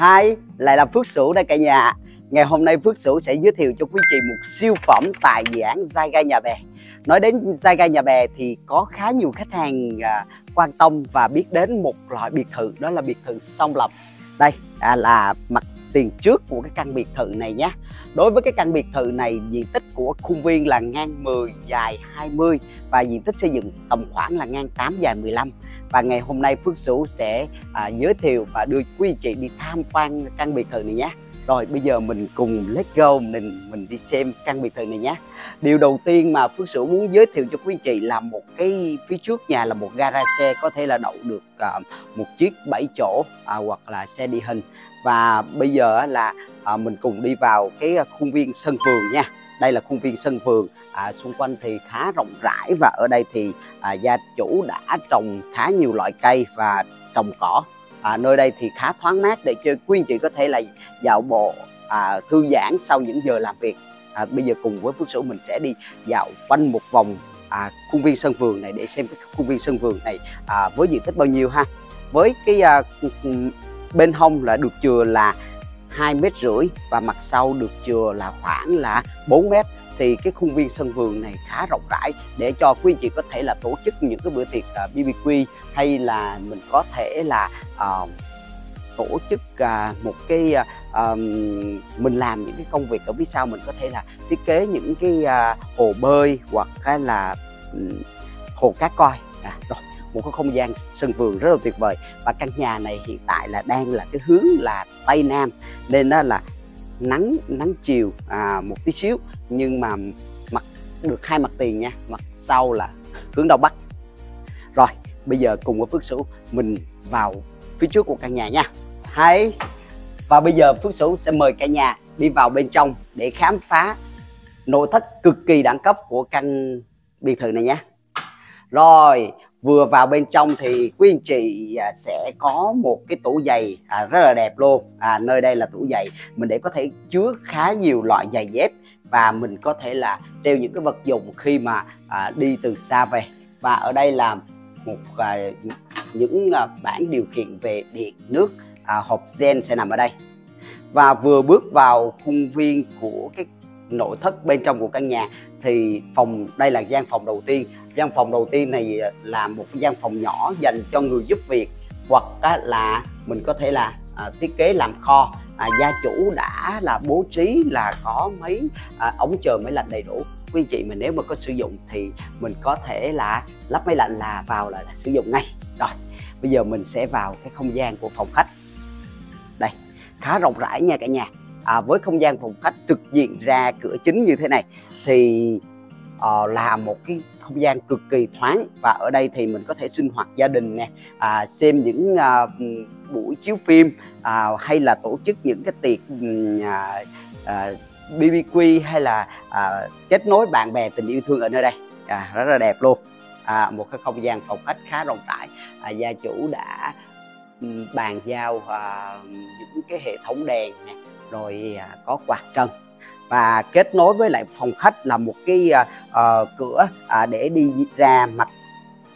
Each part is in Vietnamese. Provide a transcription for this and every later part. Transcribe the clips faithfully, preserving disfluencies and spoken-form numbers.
Hi, lại là Phước Sửu đây cả nhà. Ngày hôm nay Phước Sửu sẽ giới thiệu cho quý chị một siêu phẩm tại dự án Zeitgeist nhà bè. Nói đến Zeitgeist nhà bè thì có khá nhiều khách hàng quan tâm và biết đến một loại biệt thự, đó là biệt thự song lập. Đây là mặt tiền trước của cái căn biệt thự này nhé. Đối với cái căn biệt thự này, diện tích của khuôn viên là ngang mười, dài hai mươi và diện tích xây dựng tầm khoảng là ngang tám, dài mười lăm. Và ngày hôm nay Phước Sửu sẽ à, giới thiệu và đưa quý anh chị đi tham quan căn biệt thự này nhé. Rồi bây giờ mình cùng let's go, mình mình đi xem căn biệt thự này nhé. Điều đầu tiên mà Phước Sửu muốn giới thiệu cho quý anh chị là một cái phía trước nhà là một gara xe, có thể là đậu được à, một chiếc bảy chỗ à, hoặc là xe địa hình. Và bây giờ là à, mình cùng đi vào cái khuôn viên sân vườn nha. Đây là khuôn viên sân vườn, à, xung quanh thì khá rộng rãi và ở đây thì à, gia chủ đã trồng khá nhiều loại cây và trồng cỏ. À, nơi đây thì khá thoáng mát để cho quý anh chị có thể là dạo bộ à, thư giãn sau những giờ làm việc. À, bây giờ cùng với Phước Sửu mình sẽ đi dạo quanh một vòng à, khuôn viên sân vườn này để xem cái khuôn viên sân vườn này à, với diện tích bao nhiêu ha. Với cái à, bên hông là được chừa là hai mét rưỡi và mặt sau được chừa là khoảng là bốn mét. Thì cái khuôn viên sân vườn này khá rộng rãi để cho quý anh chị có thể là tổ chức những cái bữa tiệc uh, bê bê quy, hay là mình có thể là uh, tổ chức uh, một cái uh, mình làm những cái công việc ở phía sau, mình có thể là thiết kế những cái uh, hồ bơi hoặc cái là um, hồ cá coi à, rồi. Một cái không gian sân vườn rất là tuyệt vời. Và căn nhà này hiện tại là đang là cái hướng là Tây Nam nên đó là nắng nắng chiều à, một tí xíu, nhưng mà mặt được hai mặt tiền nha, mặt sau là hướng Đông Bắc. Rồi bây giờ cùng với Phước Sửu mình vào phía trước của căn nhà nha. Hay, và bây giờ Phước Sửu sẽ mời cả nhà đi vào bên trong để khám phá nội thất cực kỳ đẳng cấp của căn biệt thự này nha. Rồi vừa vào bên trong thì quý anh chị sẽ có một cái tủ giày à, rất là đẹp luôn. À, nơi đây là tủ giày, mình để có thể chứa khá nhiều loại giày dép và mình có thể là treo những cái vật dụng khi mà à, đi từ xa về. Và ở đây là một à, những à, bảng điều khiển về điện nước, à, hộp gen sẽ nằm ở đây. Và vừa bước vào khuôn viên của cái nội thất bên trong của căn nhà thì phòng đây là gian phòng đầu tiên. Gian phòng đầu tiên này là một gian phòng nhỏ dành cho người giúp việc hoặc là mình có thể là à, thiết kế làm kho. À, gia chủ đã là bố trí là có mấy à, ống chờ máy lạnh đầy đủ. Quý anh chị mình nếu mà có sử dụng thì mình có thể là lắp máy lạnh là vào là, là sử dụng ngay. Rồi bây giờ mình sẽ vào cái không gian của phòng khách. Đây khá rộng rãi nha cả nhà. À, với không gian phòng khách trực diện ra cửa chính như thế này thì à, là một cái không gian cực kỳ thoáng. Và ở đây thì mình có thể sinh hoạt gia đình nè, à, xem những à, buổi chiếu phim à, hay là tổ chức những cái tiệc à, à, bê bê quy hay là à, kết nối bạn bè tình yêu thương ở nơi đây. À, rất là đẹp luôn. À, một cái không gian phòng khách khá rộng rãi. À, gia chủ đã bàn giao à, những cái hệ thống đèn nè, rồi à, có quạt trần. Và kết nối với lại phòng khách là một cái uh, cửa uh, để đi ra mặt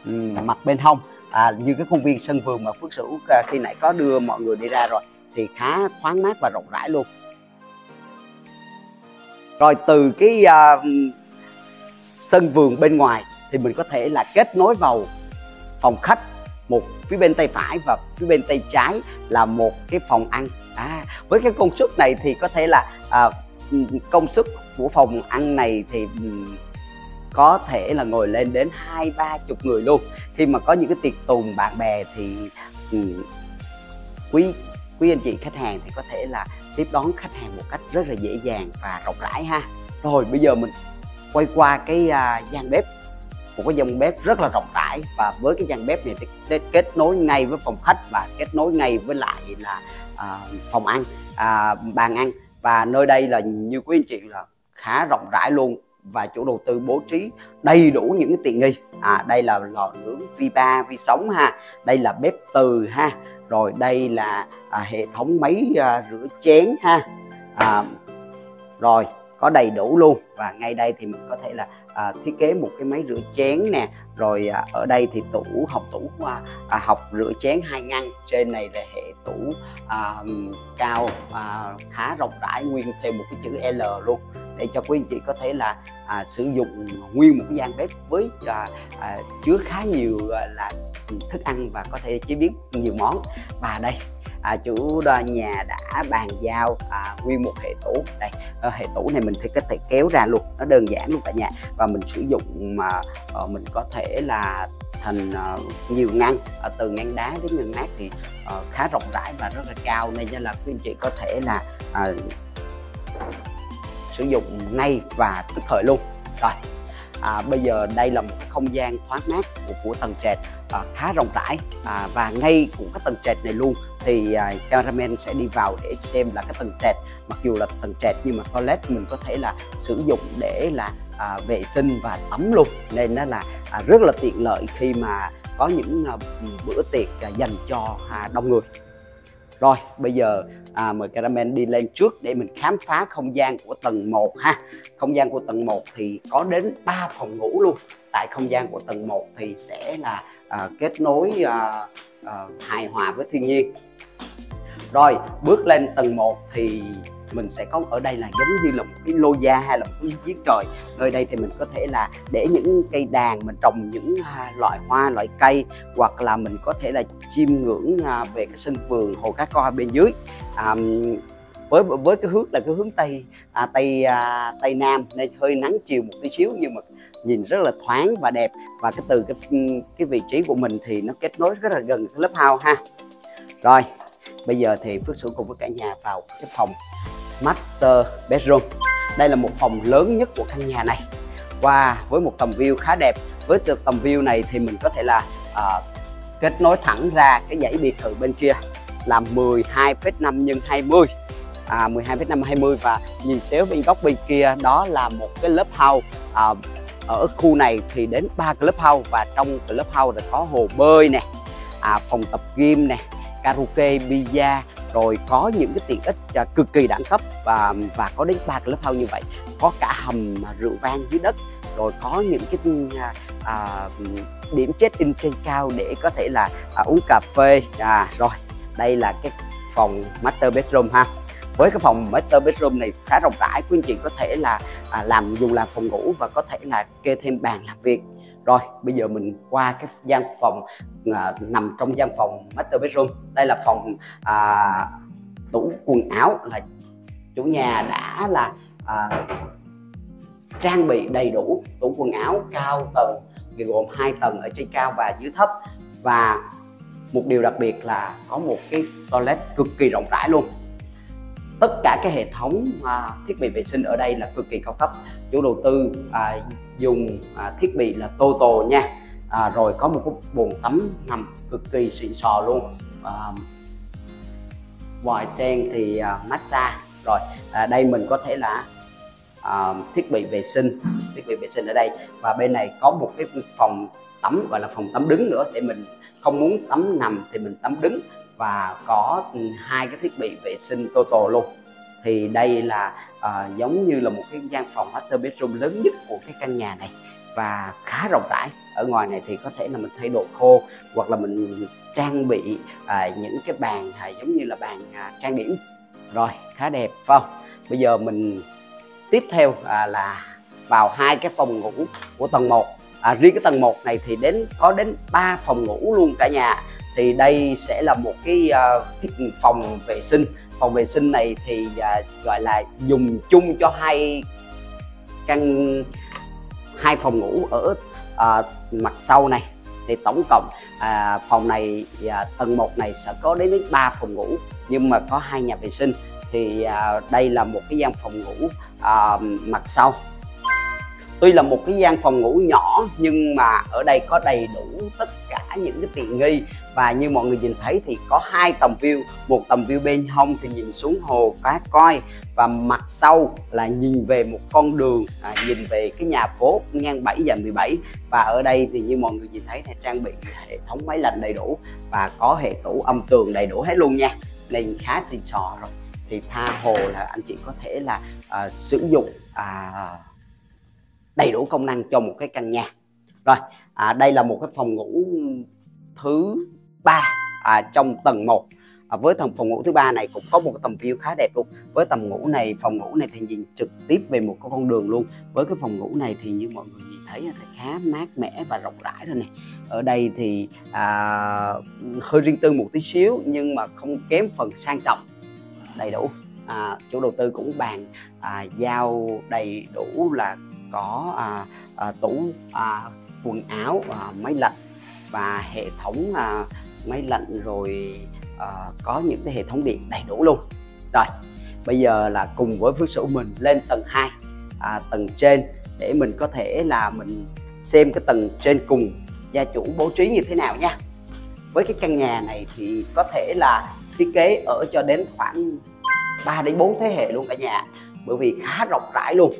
um, mặt bên hông. uh, Như cái khuôn viên sân vườn mà Phước Sửu uh, khi nãy có đưa mọi người đi ra rồi thì khá thoáng mát và rộng rãi luôn. Rồi từ cái uh, sân vườn bên ngoài thì mình có thể là kết nối vào phòng khách. Một phía bên tay phải và phía bên tay trái là một cái phòng ăn. à, Với cái công suất này thì có thể là uh, công suất của phòng ăn này thì có thể là ngồi lên đến hai ba chục người luôn. Khi mà có những cái tiệc tùng bạn bè thì quý quý anh chị khách hàng thì có thể là tiếp đón khách hàng một cách rất là dễ dàng và rộng rãi ha. Rồi bây giờ mình quay qua cái à, gian bếp. Một cái gian bếp rất là rộng rãi và với cái gian bếp này thì kết nối ngay với phòng khách và kết nối ngay với lại là à, phòng ăn, à, bàn ăn. Và nơi đây là như quý anh chị là khá rộng rãi luôn và chủ đầu tư bố trí đầy đủ những cái tiện nghi. À, đây là lò nướng vi ba, vi sóng ha, đây là bếp từ ha, rồi đây là à, hệ thống máy à, rửa chén ha, à, rồi có đầy đủ luôn. Và ngay đây thì mình có thể là à, thiết kế một cái máy rửa chén nè, rồi à, ở đây thì tủ học tủ à, học rửa chén hai ngăn, trên này là hệ tủ à, cao à, khá rộng rãi, nguyên theo một cái chữ L luôn, để cho quý anh chị có thể là à, sử dụng nguyên một cái gian bếp với à, à, chứa khá nhiều à, là thức ăn và có thể chế biến nhiều món. Và đây à, chủ nhà đã bàn giao à, nguyên một hệ tủ. Đây, hệ tủ này mình thì có thể kéo ra luôn, nó đơn giản luôn cả nhà, và mình sử dụng mà à, mình có thể là thành uh, nhiều ngăn, uh, từ ngăn đá đến ngăn mát thì uh, khá rộng rãi và rất là cao, nên là quý anh chị có thể là uh, sử dụng ngay và tức thời luôn. Rồi à, bây giờ đây là một không gian thoáng mát của, của tầng trệt à, khá rộng rãi à, và ngay của cái tầng trệt này luôn thì à, cameraman sẽ đi vào để xem là cái tầng trệt, mặc dù là tầng trệt nhưng mà toilet mình có thể là sử dụng để là à, vệ sinh và tắm luôn, nên nó là à, rất là tiện lợi khi mà có những à, bữa tiệc à, dành cho à, đông người. Rồi bây giờ à, mời cameraman đi lên trước để mình khám phá không gian của tầng một ha. Không gian của tầng một thì có đến ba phòng ngủ luôn. Tại không gian của tầng một thì sẽ là à, kết nối à, à, hài hòa với thiên nhiên. Rồi bước lên tầng một thì mình sẽ có ở đây là giống như là một cái lô gia hay là một cái giếng trời. Nơi đây thì mình có thể là để những cây đàn, mình trồng những loại hoa, loại cây, hoặc là mình có thể là chiêm ngưỡng về cái sân vườn hồ cá coi bên dưới. À, với với cái hướng là cái hướng tây à, tây à, tây nam nên hơi nắng chiều một tí xíu, nhưng mà nhìn rất là thoáng và đẹp, và cái từ cái cái vị trí của mình thì nó kết nối rất là gần cái lớp house ha. Rồi bây giờ thì Phước Sửu cùng với cả nhà vào cái phòng master bedroom. Đây là một phòng lớn nhất của căn nhà này, và với một tầm view khá đẹp. Với tầm view này thì mình có thể là uh, kết nối thẳng ra cái dãy biệt thự bên kia là mười hai phẩy năm nhân hai mươi, à, mười hai phẩy năm nhân hai mươi, và nhìn xéo bên góc bên kia đó là một cái lớp house. À, ở khu này thì đến ba cái lớp house, và trong cái lớp house là có hồ bơi nè, à, phòng tập gym nè, karaoke, pizza, rồi có những cái tiện ích à, cực kỳ đẳng cấp, và và có đến ba cái lớp house như vậy, có cả hầm rượu vang dưới đất, rồi có những cái à, à, điểm check in trên cao để có thể là à, uống cà phê. À, rồi đây là cái phòng master bedroom ha. Với cái phòng master bedroom này khá rộng rãi, quý anh chị có thể là à, làm dùng làm phòng ngủ và có thể là kê thêm bàn làm việc. Rồi bây giờ mình qua cái gian phòng à, nằm trong gian phòng master bedroom. Đây là phòng à, tủ quần áo, là chủ nhà đã là à, trang bị đầy đủ tủ quần áo cao tầng, gồm hai tầng ở trên cao và dưới thấp, và một điều đặc biệt là có một cái toilet cực kỳ rộng rãi luôn. Tất cả cái hệ thống à, thiết bị vệ sinh ở đây là cực kỳ cao cấp. Chủ đầu tư à, dùng à, thiết bị là Toto nha. À, rồi có một cái bồn tắm nằm cực kỳ xịn sò luôn. À, vòi sen thì à, massage. Rồi à, đây mình có thể là à, thiết bị vệ sinh, thiết bị vệ sinh ở đây, và bên này có một cái phòng tắm gọi là phòng tắm đứng nữa, để mình không muốn tắm nằm thì mình tắm đứng, và có hai cái thiết bị vệ sinh Toto luôn. Thì đây là à, giống như là một cái gian phòng master bedroom lớn nhất của cái căn nhà này và khá rộng rãi. Ở ngoài này thì có thể là mình thay đồ khô, hoặc là mình trang bị à, những cái bàn à, giống như là bàn à, trang điểm. Rồi khá đẹp phải không? Bây giờ mình tiếp theo à, là vào hai cái phòng ngủ của tầng một. À, riêng cái tầng một này thì đến có đến ba phòng ngủ luôn cả nhà. Thì đây sẽ là một cái uh, phòng vệ sinh. Phòng vệ sinh này thì uh, gọi là dùng chung cho hai căn hai phòng ngủ ở uh, mặt sau này. Thì tổng cộng uh, phòng này uh, tầng một này sẽ có đến ba phòng ngủ, nhưng mà có hai nhà vệ sinh. Thì uh, đây là một cái gian phòng ngủ uh, mặt sau. Tuy là một cái gian phòng ngủ nhỏ nhưng mà ở đây có đầy đủ tất cả những cái tiện nghi, và như mọi người nhìn thấy thì có hai tầm view, một tầm view bên hông thì nhìn xuống hồ cá coi, và mặt sau là nhìn về một con đường à, nhìn về cái nhà phố ngang bảy và mười bảy. Và ở đây thì như mọi người nhìn thấy thì trang bị hệ thống máy lạnh đầy đủ và có hệ tủ âm tường đầy đủ hết luôn nha, nên khá xịn sò. Rồi thì tha hồ là anh chị có thể là à, sử dụng à, đầy đủ công năng cho một cái căn nhà. Rồi à, đây là một cái phòng ngủ thứ ba à, trong tầng một. à, với tầng phòng ngủ thứ ba này cũng có một tầm view khá đẹp luôn. Với tầm ngủ này, phòng ngủ này thì nhìn trực tiếp về một cái con đường luôn. Với cái phòng ngủ này thì như mọi người nhìn thấy thì khá mát mẻ và rộng rãi rồi này. Ở đây thì à, hơi riêng tư một tí xíu nhưng mà không kém phần sang trọng, đầy đủ. À, chủ đầu tư cũng bàn à, giao đầy đủ là có à, à, tủ à, quần áo, à, máy lạnh và hệ thống à, máy lạnh, rồi à, có những cái hệ thống điện đầy đủ luôn. Rồi bây giờ là cùng với Phước Sửu mình lên tầng hai, à, tầng trên để mình có thể là mình xem cái tầng trên cùng gia chủ bố trí như thế nào nha. Với cái căn nhà này thì có thể là thiết kế ở cho đến khoảng ba đến bốn thế hệ luôn cả nhà, bởi vì khá rộng rãi luôn.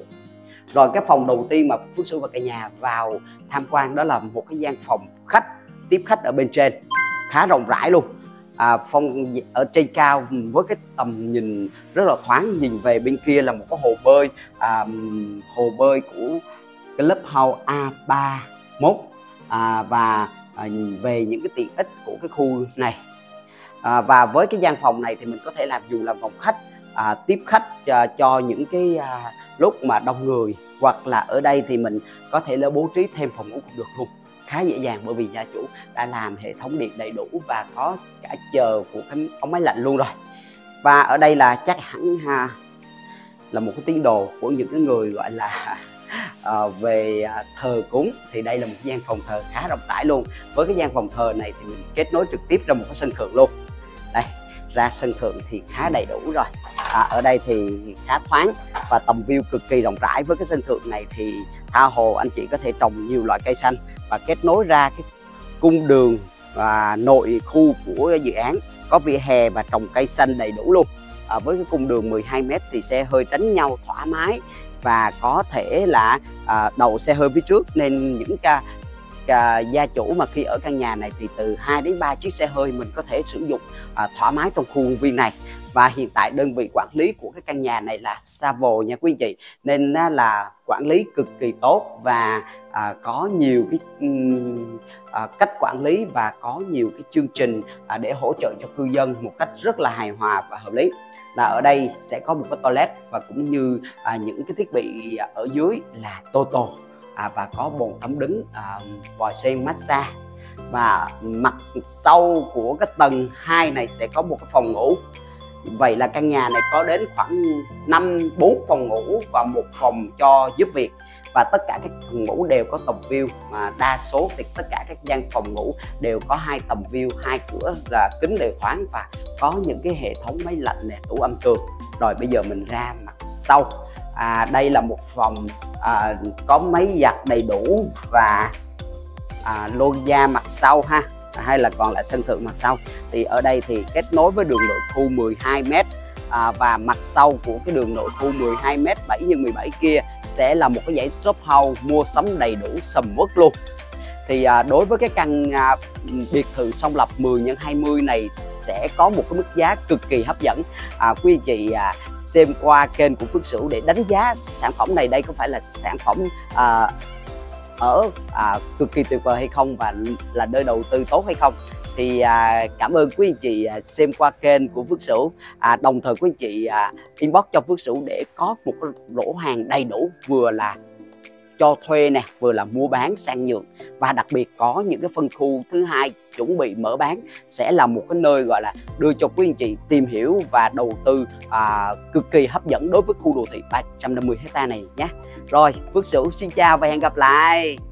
Rồi cái phòng đầu tiên mà Phước Sửu và cả nhà vào tham quan đó là một cái gian phòng khách, tiếp khách ở bên trên, khá rộng rãi luôn. À, phòng ở trên cao với cái tầm nhìn rất là thoáng, nhìn về bên kia là một cái hồ bơi, à, hồ bơi của cái lớp hậu A ba mốt, à, và à, về những cái tiện ích của cái khu này. À, và với cái gian phòng này thì mình có thể làm dù làm phòng khách, à, tiếp khách à, cho những cái à, lúc mà đông người, hoặc là ở đây thì mình có thể là bố trí thêm phòng ngủ cũng được luôn, khá dễ dàng bởi vì gia chủ đã làm hệ thống điện đầy đủ và có cả chờ của cái ống máy lạnh luôn rồi. Và ở đây là chắc hẳn ha, là một cái tín đồ của những cái người gọi là à, về à, thờ cúng, thì đây là một gian phòng thờ khá rộng rãi luôn. Với cái gian phòng thờ này thì mình kết nối trực tiếp ra một cái sân thượng luôn. Đây, ra sân thượng thì khá đầy đủ rồi. À, ở đây thì khá thoáng và tầm view cực kỳ rộng rãi. Với cái sân thượng này thì tha hồ anh chị có thể trồng nhiều loại cây xanh và kết nối ra cái cung đường và nội khu của dự án, có vỉa hè và trồng cây xanh đầy đủ luôn. À, với cái cung đường mười hai mét thì xe hơi tránh nhau thoải mái và có thể là à, đầu xe hơi phía trước, nên những ca À, gia chủ mà khi ở căn nhà này thì từ hai đến ba chiếc xe hơi mình có thể sử dụng à, thoải mái trong khu công viên này. Và hiện tại đơn vị quản lý của cái căn nhà này là Savo nha quý anh chị, nên à, là quản lý cực kỳ tốt và à, có nhiều cái à, cách quản lý và có nhiều cái chương trình à, để hỗ trợ cho cư dân một cách rất là hài hòa và hợp lý. Là ở đây sẽ có một cái toilet và cũng như à, những cái thiết bị ở dưới là Toto. À, và có bồn tắm đứng, à, vòi sen massage. Và mặt sau của cái tầng hai này sẽ có một cái phòng ngủ. Vậy là căn nhà này có đến khoảng năm bốn phòng ngủ và một phòng cho giúp việc. Và tất cả các phòng ngủ đều có tầm view, mà đa số thì tất cả các gian phòng ngủ đều có hai tầm view, hai cửa là kính đều thoáng và có những cái hệ thống máy lạnh này, tủ âm tường. Rồi bây giờ mình ra mặt sau. À, đây là một phòng à, có máy giặt đầy đủ và à, lô gia mặt sau ha, hay là còn lại sân thượng mặt sau. Thì ở đây thì kết nối với đường nội khu mười hai mét, à, và mặt sau của cái đường nội khu mười hai mét bảy nhân mười bảy kia sẽ là một cái dãy shop house mua sắm đầy đủ sầm uất luôn. Thì à, đối với cái căn à, biệt thự song lập mười nhân hai mươi này sẽ có một cái mức giá cực kỳ hấp dẫn. à, Quý anh chị à, xem qua kênh của Phước Sửu để đánh giá sản phẩm này, đây có phải là sản phẩm à, ở à, cực kỳ tuyệt vời hay không và là nơi đầu tư tốt hay không. Thì à, cảm ơn quý anh chị xem qua kênh của Phước Sửu, à, đồng thời quý anh chị à, inbox cho Phước Sửu để có một cái lỗ hàng đầy đủ, vừa là cho thuê nè, vừa là mua bán sang nhượng, và đặc biệt có những cái phân khu thứ hai chuẩn bị mở bán sẽ là một cái nơi gọi là đưa cho quý anh chị tìm hiểu và đầu tư à, cực kỳ hấp dẫn đối với khu đô thị ba trăm năm mươi héc ta này nhé. Rồi Phước Sửu xin chào và hẹn gặp lại.